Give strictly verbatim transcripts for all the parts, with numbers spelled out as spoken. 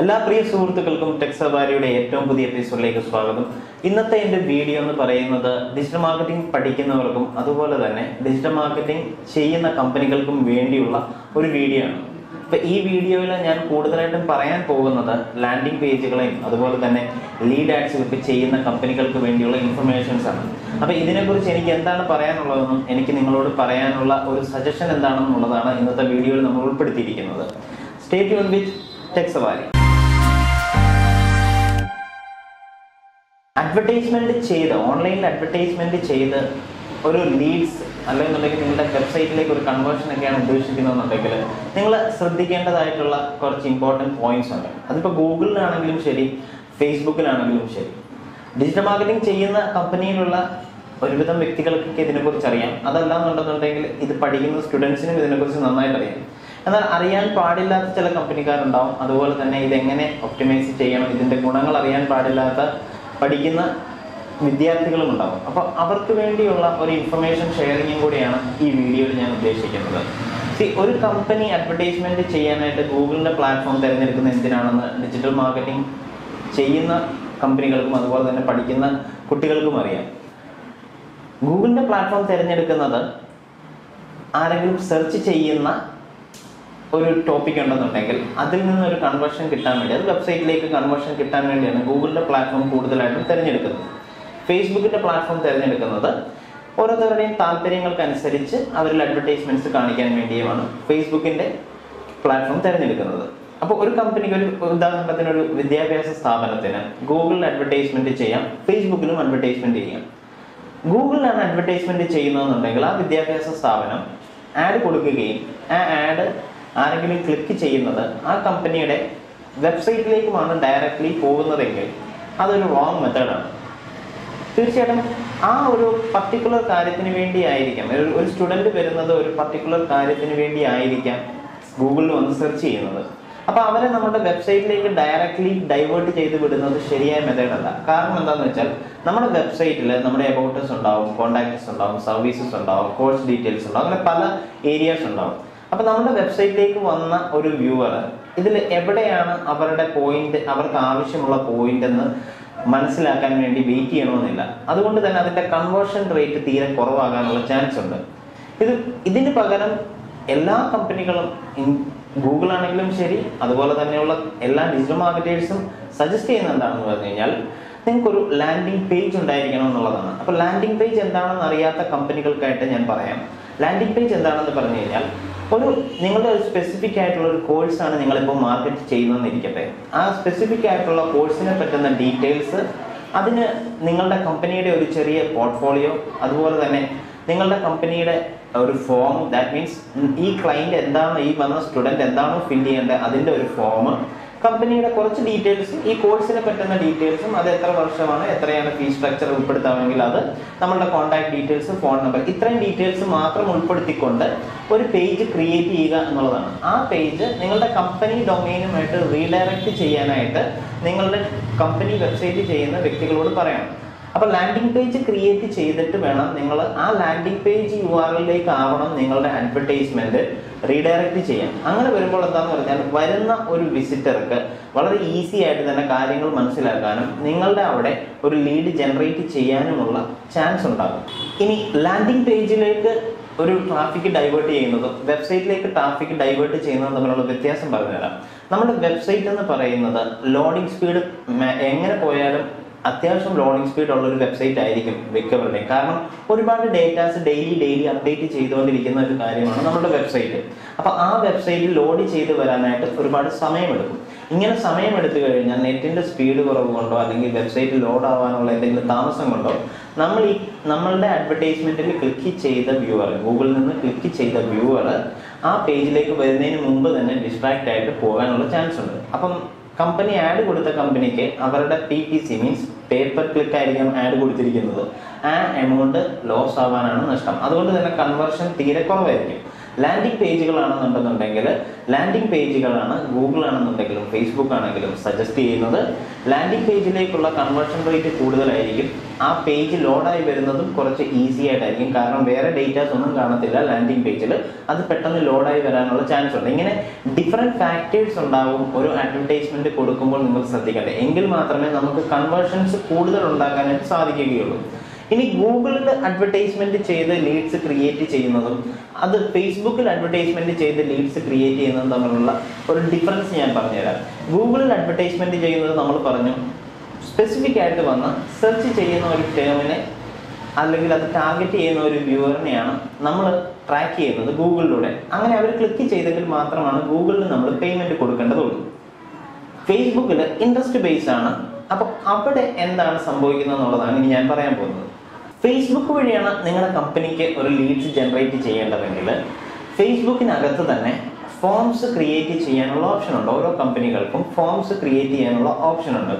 എല്ലാ പ്രിയ സുഹൃത്തുക്കൾക്കും ടെക് സവാരിയുടെ ഏറ്റവും പുതിയ എപ്പിസോഡിലേക്ക് സ്വാഗതം. ഇന്നത്തെ എൻ്റെ വീഡിയോ എന്ന് പറയുന്നത് ഡിജിറ്റൽ മാർക്കറ്റിംഗ് പഠിക്കുന്നവർക്കും അതുപോലെ തന്നെ ഡിജിറ്റൽ മാർക്കറ്റിംഗ് ചെയ്യുന്ന കമ്പനികൾക്കും വേണ്ടിയുള്ള ഒരു വീഡിയോ ആണ്. അപ്പോൾ ഈ വീഡിയോയിൽ ഞാൻ കൂടുതലായിട്ടും പറയാൻ പോകുന്നത് ലാൻഡിംഗ് പേജുകളെയും അതുപോലെ തന്നെ ലീഡ് ആഡ്സ് ഒക്കെ ചെയ്യുന്ന കമ്പനികൾക്ക് വേണ്ടിയുള്ള ഇൻഫർമേഷൻസ് ആണ്. അപ്പോൾ ഇതിനെക്കുറിച്ച് എനിക്ക് എന്താണ് പറയാനുള്ളതെന്നും എനിക്ക് നിങ്ങളോട് പറയാനുള്ള ഒരു സജഷൻ എന്താണെന്നുള്ളതാണ് ഇന്നത്തെ വീഡിയോയിൽ നമ്മൾ ഉൾപ്പെടുത്തിയിരിക്കുന്നത്. Stay tune with tech Savari. Advertisement ചെയ്ത് ഓൺലൈനിൽ അഡ്വർടൈസ്മെൻറ്റ് ചെയ്ത് ഒരു ലീഡ്സ് അല്ലെന്നുണ്ടെങ്കിൽ നിങ്ങളുടെ വെബ്സൈറ്റിലേക്ക് ഒരു കൺവേർഷൻ ഒക്കെയാണ് ഉദ്ദേശിക്കുന്നതെന്നുണ്ടെങ്കിൽ നിങ്ങൾ ശ്രദ്ധിക്കേണ്ടതായിട്ടുള്ള കുറച്ച് ഇമ്പോർട്ടൻറ്റ് പോയിന്റ്സ് ഉണ്ട്. അതിപ്പോൾ ഗൂഗിളിലാണെങ്കിലും ശരി, ഫേസ്ബുക്കിലാണെങ്കിലും ശരി, ഡിജിറ്റൽ മാർക്കറ്റിംഗ് ചെയ്യുന്ന കമ്പനിയിലുള്ള ഒരുവിധം വ്യക്തികൾക്കൊക്കെ ഇതിനെക്കുറിച്ച് അറിയാം. അതല്ലാന്നുണ്ടെന്നുണ്ടെങ്കിൽ ഇത് പഠിക്കുന്ന സ്റ്റുഡൻസിനും ഇതിനെക്കുറിച്ച് നന്നായിട്ട് അറിയാം. എന്നാൽ അറിയാൻ പാടില്ലാത്ത ചില കമ്പനിക്കാരുണ്ടാവും. അതുപോലെ തന്നെ ഇതെങ്ങനെ ഒപ്റ്റിമൈസ് ചെയ്യണം, ഇതിൻ്റെ ഗുണങ്ങൾ അറിയാൻ പാടില്ലാത്ത പഠിക്കുന്ന വിദ്യാർത്ഥികളും ഉണ്ടാകും. അപ്പോൾ അവർക്ക് വേണ്ടിയുള്ള ഒരു ഇൻഫർമേഷൻ ഷെയറിങ്ങും കൂടിയാണ് ഈ വീഡിയോയിൽ ഞാൻ ഉദ്ദേശിക്കുന്നത്. സി, ഒരു കമ്പനി അഡ്വർടൈസ്മെൻറ്റ് ചെയ്യാനായിട്ട് ഗൂഗിളിൻ്റെ പ്ലാറ്റ്ഫോം തിരഞ്ഞെടുക്കുന്ന എന്തിനാണെന്ന് ഡിജിറ്റൽ മാർക്കറ്റിംഗ് ചെയ്യുന്ന കമ്പനികൾക്കും അതുപോലെ തന്നെ പഠിക്കുന്ന കുട്ടികൾക്കും അറിയാം. ഗൂഗിളിൻ്റെ പ്ലാറ്റ്ഫോം തിരഞ്ഞെടുക്കുന്നത് ആരെങ്കിലും സെർച്ച് ചെയ്യുന്ന ഒരു ടോപ്പിക് ഉണ്ടെന്നുണ്ടെങ്കിൽ അതിൽ നിന്നൊരു കൺവേർഷൻ കിട്ടാൻ വേണ്ടി, അത് വെബ്സൈറ്റിലേക്ക് കൺവേർഷൻ കിട്ടാൻ വേണ്ടിയാണ് ഗൂഗിളിൻ്റെ പ്ലാറ്റ്ഫോം കൂടുതലായിട്ടും തിരഞ്ഞെടുക്കുന്നത്. ഫേസ്ബുക്കിൻ്റെ പ്ലാറ്റ്ഫോം തിരഞ്ഞെടുക്കുന്നത് ഓരോരുത്തരുടെയും താല്പര്യങ്ങൾക്കനുസരിച്ച് അവരിൽ അഡ്വർടൈസ്മെൻറ്റ്സ് കാണിക്കാൻ വേണ്ടിയുമാണ് ഫേസ്ബുക്കിൻ്റെ പ്ലാറ്റ്ഫോം തിരഞ്ഞെടുക്കുന്നത്. അപ്പോൾ ഒരു കമ്പനിക്ക്, ഒരു ഉദാഹരണത്തിനൊരു വിദ്യാഭ്യാസ സ്ഥാപനത്തിന് ഗൂഗിളിൽ അഡ്വർടൈസ്മെൻറ്റ് ചെയ്യാം, ഫേസ്ബുക്കിലും അഡ്വർടൈസ്മെൻറ്റ് ചെയ്യാം. ഗൂഗിളിലാണ് അഡ്വർടൈസ്മെൻറ്റ് ചെയ്യുന്നതെന്നുണ്ടെങ്കിൽ ആ വിദ്യാഭ്യാസ സ്ഥാപനം ആഡ് കൊടുക്കുകയും ആ ആഡ് ആരെങ്കിലും ക്ലിക്ക് ചെയ്യുന്നത് ആ കമ്പനിയുടെ വെബ്സൈറ്റിലേക്കുമാണ് ഡയറക്റ്റ്ലി പോകുന്നതെങ്കിൽ അതൊരു റോങ് മെത്തേഡാണ്. തീർച്ചയായിട്ടും ആ ഒരു പർട്ടിക്കുലർ കാര്യത്തിന് വേണ്ടി ആയിരിക്കാം, ഒരു സ്റ്റുഡൻറ് വരുന്നത് ഒരു പർട്ടിക്കുലർ കാര്യത്തിന് വേണ്ടി ആയിരിക്കാം ഗൂഗിളിൽ വന്ന് സെർച്ച് ചെയ്യുന്നത്. അപ്പോൾ അവരെ നമ്മുടെ വെബ്സൈറ്റിലേക്ക് ഡയറക്റ്റ്ലി ഡൈവേർട്ട് ചെയ്ത് വിടുന്നത് ശരിയായ മെത്തേഡല്ല. കാരണം എന്താണെന്ന് വെച്ചാൽ നമ്മുടെ വെബ്സൈറ്റിൽ നമ്മുടെ അബൌട്ടേഴ്സ് ഉണ്ടാവും, കോൺടാക്ട്സ് ഉണ്ടാവും, സർവീസസ് ഉണ്ടാവും, കോഴ്സ് ഡീറ്റെയിൽസ് ഉണ്ടാവും, അങ്ങനെ പല ഏരിയാസ് ഉണ്ടാവും. അപ്പോൾ നമ്മുടെ വെബ്സൈറ്റിലേക്ക് വന്ന ഒരു വ്യൂവർ ഇതിൽ എവിടെയാണ് അവരുടെ പോയിന്റ്, അവർക്ക് ആവശ്യമുള്ള പോയിന്റ് എന്ന് മനസ്സിലാക്കാൻ വേണ്ടി വെയിറ്റ് ചെയ്യണമെന്നില്ല. അതുകൊണ്ട് തന്നെ അതിൻ്റെ കൺവേർഷൻ റേറ്റ് തീരെ കുറവാകാനുള്ള ചാൻസ് ഉണ്ട്. ഇത് ഇതിന് പകരം എല്ലാ കമ്പനികളും, ഗൂഗിളാണെങ്കിലും ശരി, അതുപോലെ തന്നെയുള്ള എല്ലാ ഡിജിറ്റൽ മാർക്കറ്റേഴ്സും സജസ്റ്റ് ചെയ്യുന്ന എന്താണെന്ന് പറഞ്ഞു കഴിഞ്ഞാൽ നിങ്ങൾക്കൊരു ലാൻഡിംഗ് പേജ് ഉണ്ടായിരിക്കണം എന്നുള്ളതാണ്. അപ്പോൾ ലാൻഡിംഗ് പേജ് എന്താണെന്ന് അറിയാത്ത കമ്പനികൾക്കായിട്ട് ഞാൻ പറയാം. ലാൻഡിംഗ് പേജ് എന്താണെന്ന് പറഞ്ഞു കഴിഞ്ഞാൽ ഒരു നിങ്ങളുടെ ഒരു സ്പെസിഫിക് ആയിട്ടുള്ള ഒരു കോഴ്സാണ് നിങ്ങളിപ്പോൾ മാർക്കറ്റ് ചെയ്യുന്നതെന്നിരിക്കട്ടെ, ആ സ്പെസിഫിക് ആയിട്ടുള്ള കോഴ്സിനെ പറ്റുന്ന ഡീറ്റെയിൽസ്, അതിന് നിങ്ങളുടെ കമ്പനിയുടെ ഒരു ചെറിയ പോർട്ട്ഫോളിയോ, അതുപോലെ തന്നെ നിങ്ങളുടെ കമ്പനിയുടെ ഒരു ഫോം, ദാറ്റ് മീൻസ് ഈ ക്ലൈൻറ്റ് എന്താണ്, ഈ വന്ന സ്റ്റുഡൻറ് എന്താണോ ഫില്ല് ചെയ്യേണ്ടത് അതിൻ്റെ ഒരു ഫോം, കമ്പനിയുടെ കുറച്ച് ഡീറ്റെയിൽസും ഈ കോഴ്സിനെ പറ്റുന്ന ഡീറ്റെയിൽസും, അത് എത്ര വർഷമാണ്, എത്രയാണ് ഫീ സ്ട്രക്ചർ ഉൾപ്പെടുത്താമെങ്കിൽ അത്, നമ്മളുടെ കോൺടാക്ട് ഡീറ്റെയിൽസ്, ഫോൺ നമ്പർ, ഇത്രയും ഡീറ്റെയിൽസ് മാത്രം ഉൾപ്പെടുത്തിക്കൊണ്ട് ഒരു പേജ് ക്രിയേറ്റ് ചെയ്യുക എന്നുള്ളതാണ്. ആ പേജ് നിങ്ങളുടെ കമ്പനി ഡൊമൈനുമായിട്ട് റീഡയറക്റ്റ് ചെയ്യാനായിട്ട് നിങ്ങളുടെ കമ്പനി വെബ്സൈറ്റ് ചെയ്യുന്ന വ്യക്തികളോട് പറയണം. അപ്പോൾ ലാൻഡിംഗ് പേജ് ക്രിയേറ്റ് ചെയ്തിട്ട് വേണം നിങ്ങൾ ആ ലാൻഡിംഗ് പേജ് യു ആർ എല്ലിലേക്ക് ആവണം നിങ്ങളുടെ അഡ്വർടൈസ്മെൻറ്റ് റീഡയറക്റ്റ് ചെയ്യാൻ. അങ്ങനെ വരുമ്പോൾ എന്താണെന്ന് പറഞ്ഞാൽ വരുന്ന ഒരു വിസിറ്റർക്ക് വളരെ ഈസി ആയിട്ട് തന്നെ കാര്യങ്ങൾ മനസ്സിലാക്കാനും നിങ്ങളുടെ അവിടെ ഒരു ലീഡ് ജനറേറ്റ് ചെയ്യാനുമുള്ള ചാൻസ് ഉണ്ടാകും. ഇനി ലാൻഡിംഗ് പേജിലേക്ക് ഒരു ട്രാഫിക് ഡൈവേർട്ട് ചെയ്യുന്നതും വെബ്സൈറ്റിലേക്ക് ട്രാഫിക് ഡൈവേർട്ട് ചെയ്യുന്നതും തമ്മിലുള്ള വ്യത്യാസം പറഞ്ഞുതരാം. നമ്മുടെ വെബ്സൈറ്റ് എന്ന് പറയുന്നത് ലോഡിംഗ് സ്പീഡ് എങ്ങനെ പോയാലും അത്യാവശ്യം ലോഡിംഗ് സ്പീഡ് ഉള്ളൊരു വെബ്സൈറ്റ് ആയിരിക്കും മിക്കവരുടെ. കാരണം ഒരുപാട് ഡേറ്റാസ് ഡെയിലി ഡെയിലി അപ്ഡേറ്റ് ചെയ്തുകൊണ്ടിരിക്കുന്ന ഒരു കാര്യമാണ് നമ്മുടെ വെബ്സൈറ്റ്. അപ്പോൾ ആ വെബ്സൈറ്റ് ലോഡ് ചെയ്ത് വരാനായിട്ട് ഒരുപാട് സമയമെടുക്കും. ഇങ്ങനെ സമയമെടുത്തു കഴിഞ്ഞാൽ നെറ്റിൻ്റെ സ്പീഡ് കുറവ് കൊണ്ടോ അല്ലെങ്കിൽ വെബ്സൈറ്റ് ലോഡ് ആവാനുള്ള എന്തെങ്കിലും താമസം കൊണ്ടോ നമ്മൾ ഈ നമ്മളുടെ അഡ്വർടൈസ്മെൻറ്റിൽ ക്ലിക്ക് ചെയ്ത വ്യൂവർ, ഗൂഗിളിൽ നിന്ന് ക്ലിക്ക് ചെയ്ത വ്യൂവർ ആ പേജിലേക്ക് വരുന്നതിന് മുമ്പ് തന്നെ ഡിസ്ട്രാക്റ്റ് ആയിട്ട് പോകാനുള്ള ചാൻസ് ഉണ്ട്. അപ്പം കമ്പനി ആഡ് കൊടുത്ത കമ്പനിക്ക് അവരുടെ P P C means paper click ആയിരിക്കും ആഡ് കൊടുത്തിരിക്കുന്നത്. ആ എമൗണ്ട് ലോസ് ആവാനാണ് നഷ്ടം. അതുകൊണ്ട് തന്നെ കൺവേർഷൻ തീരെ കുറവായിരിക്കും. landing page landing page Google and Facebook suggest landing page conversion rate that page load easy because data landing page load chance different factors advertisement conversions in Google advertisement leads create Facebook advertisement leads create difference Google advertisement specific search target viewer track Google Google payment Facebook is interest based. Appo appade endana sambhavikkunnu ennalladana njan parayan povunnu. Facebook vadiyana ningala company ku oru leads generate cheyyendavengil Facebook inagathu thanne forms create cheyyanolla option undu. Oro company kalkkum forms create cheyyanolla option undu.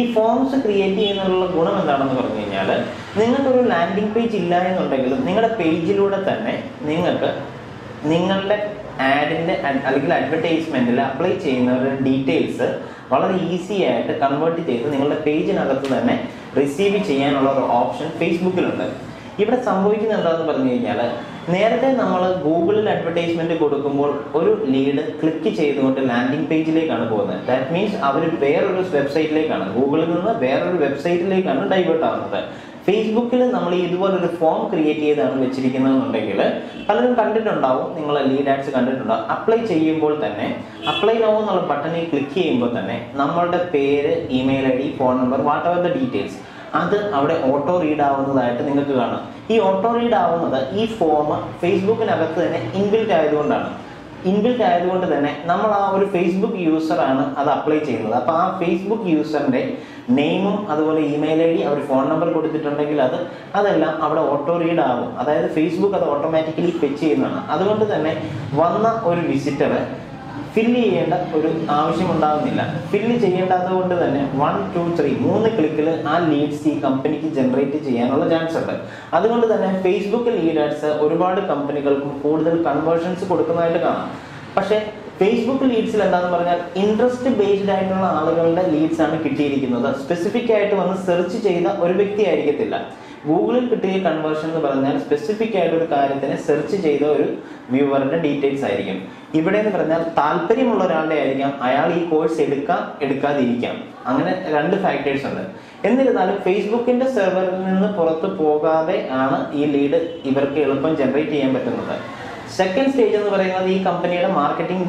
Ee forms create cheyyanolla gunam endanennu paranju kennal ningalku oru landing page illa ennundengil ningala page ilude thanne ningalku ningalde ad inde advertisement il apply cheyyunna details very easy to convert the page and receive option Facebook. Now, we have Google advertisement and lead click on the landing page. That means they will divert to Google website. Facebook is a form created on which you can lead ads content. Apply button, apply now button, click the page, email I D, phone number, whatever the details. That is auto read. This auto read is this form Facebook inbuilt. Inbuilt आयदों under Facebook user apply Facebook user name email I D phone number auto read Facebook automatically fetch one visitor fill fill one two three three click leads the company generate chance Facebook lead ads company conversions Facebook leads interest based leads specific search Google conversion is specific search viewer details. Here we have course edukka factors. Facebook server lead second stage is the company marketing.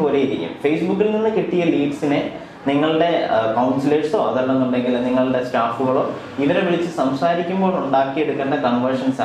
Facebook leads Ningalde counselors or other Ningalde staff or either which is some side conversions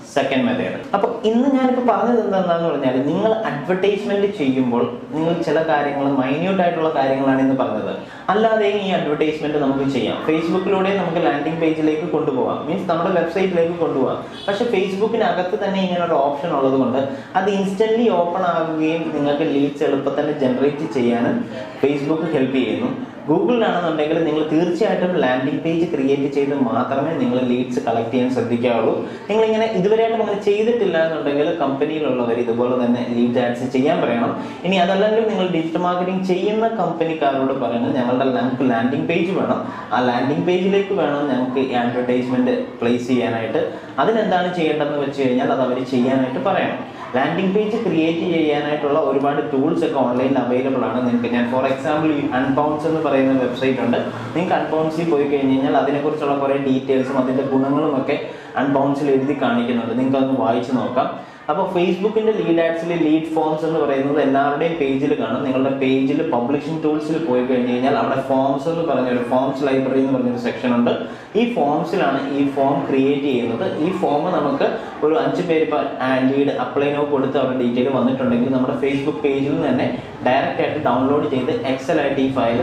second method. Up in the Ningal advertisement cheapo, Ningal Chelakaring, minute title carrying in the Panada. Allah any advertisement to Namuchia. Facebook loaded Namaka landing page like Kundua means number website like Kundua. But a Facebook in Agatha option all the wonder. At the instantly open our game, Ningal leads generate Facebook help you. Google and the landing page created the Matham and leads collect and Sadikaro. England and Idurate Chase till the company lower the world and lead ads Chayambrano. Any other land, digital marketing chain the company cargo parana, landing page, a landing page like advertisement place and other than the Chayan landing page create tools online available. For example, Unbounce is a website. You can Unbounce and the details Unbounce is a Facebook lead ads, lead forms and page. You can page publishing tools. You can forms forms library section. This forms is form created. This form is lead apply detail. Facebook page direct download the Excel file.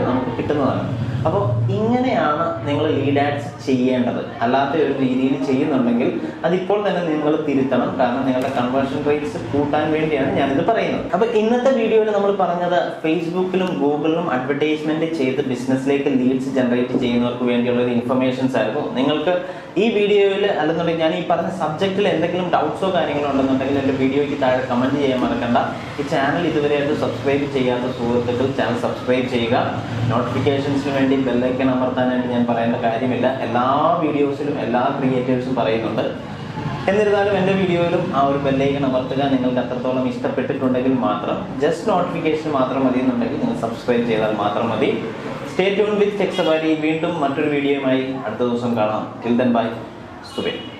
So, this is the lead ads. If you do this, you can do the conversion rates. So, in this video, we will talk about Facebook and Google advertisement business leads generate information. This video, if you have any subject or doubts, please comment on this channel. Subscribe to the channel. Subscribe to the notifications. Bell icon. All videos and all creators. In the video, our bell icon. Just notification. Subscribe to Stay tuned with Tech Savari. We'll do another video. Till then, bye. Subhi.